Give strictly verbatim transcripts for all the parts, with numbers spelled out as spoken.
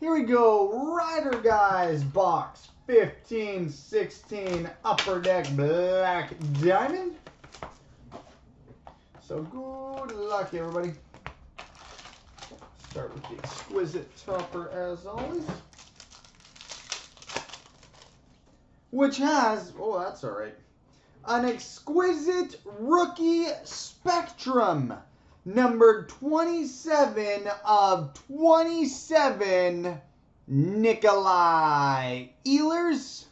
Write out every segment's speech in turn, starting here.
Here we go, Ryder Guys, box fifteen sixteen, Upper Deck, Black Diamond. So good luck, everybody. Start with the exquisite topper, as always. Which has, oh, that's all right, an exquisite rookie spectrum. Numbered twenty-seven of twenty-seven, Nikolai Ehlers.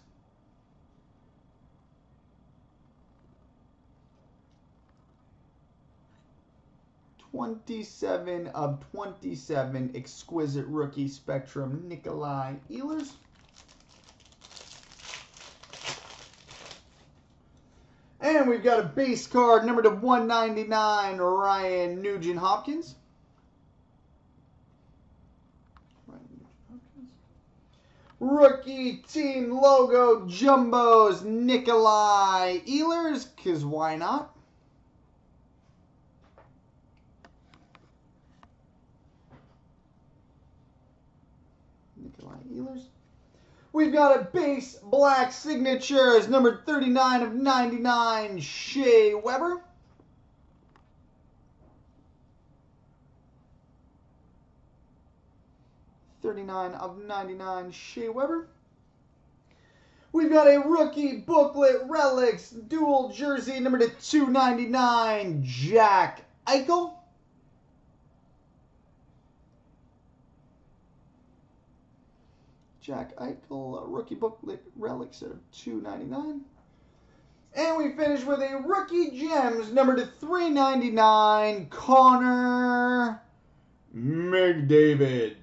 twenty-seven of twenty-seven, exquisite rookie spectrum, Nikolai Ehlers. And we've got a base card numbered to one ninety-nine, Ryan Nugent-Hopkins. Rookie team logo jumbos, Nikolai Ehlers, because why not? Nikolai Ehlers. We've got a base black signatures, number thirty-nine of ninety-nine, Shea Weber. thirty-nine of ninety-nine, Shea Weber. We've got a rookie booklet relics, dual jersey, number to two ninety-nine, Jack Eichel. Jack Eichel, rookie booklet relics out of two ninety-nine. And we finish with a rookie gems number to three ninety-nine, Connor McDavid.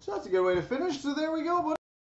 So that's a good way to finish. So there we go, buddy.